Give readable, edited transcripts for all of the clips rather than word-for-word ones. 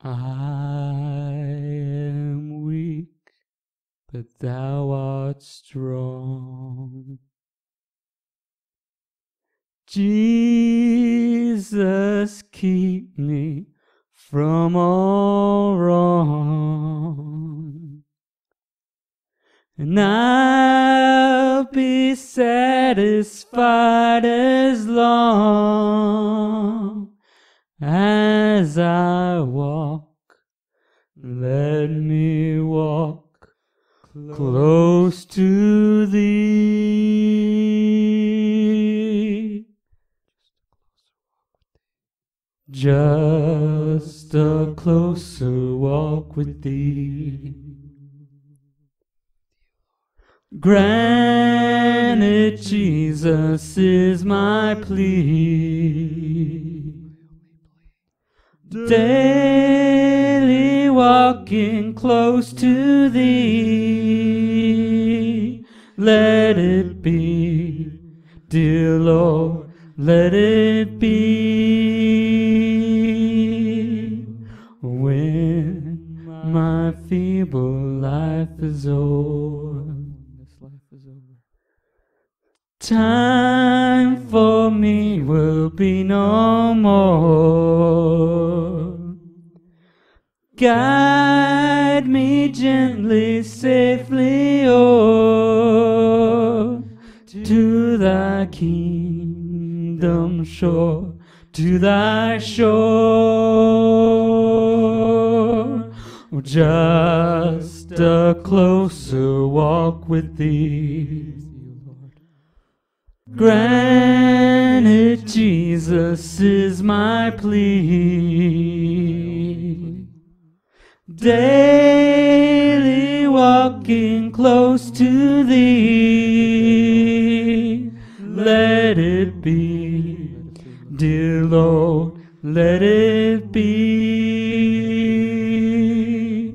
I am weak, but thou art strong. Jesus, keep me from all wrong, and I'll be satisfied as long as I walk. Let me walk close to Thee. Just a closer walk with Thee. Grant it, Jesus, is my plea. Daily walking close to Thee, let it be, dear Lord, let it be. When my feeble life is over, time for me will be no more. Guide me gently, safely o'er to Thy kingdom shore, to Thy shore. Oh, just a closer walk with Thee. Grant it, Jesus, is my plea. Daily walking close to Thee, let it be, dear Lord, let it be.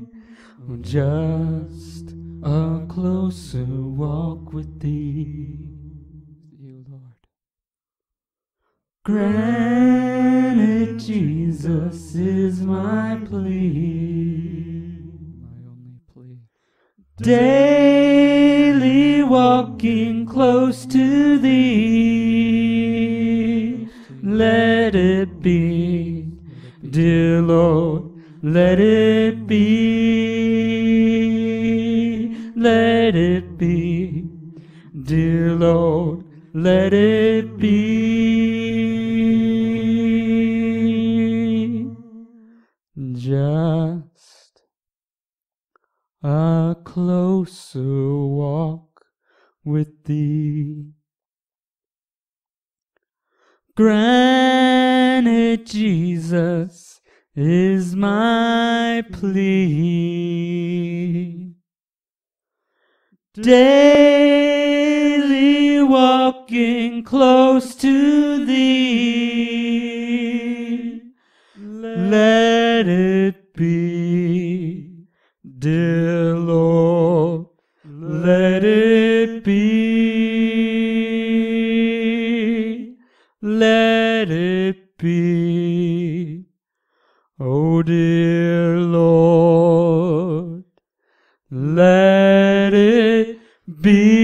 Just a closer walk with Thee. Grant it, Jesus, is my plea. Daily walking close to Thee, let it be, dear Lord, let it be. Let it be, dear Lord, let it be. Just a closer walk with Thee. Grant it, Jesus, is my plea. Daily walking close to Thee, let it be, dear Lord, let it be, let it be, oh dear Lord, let it be.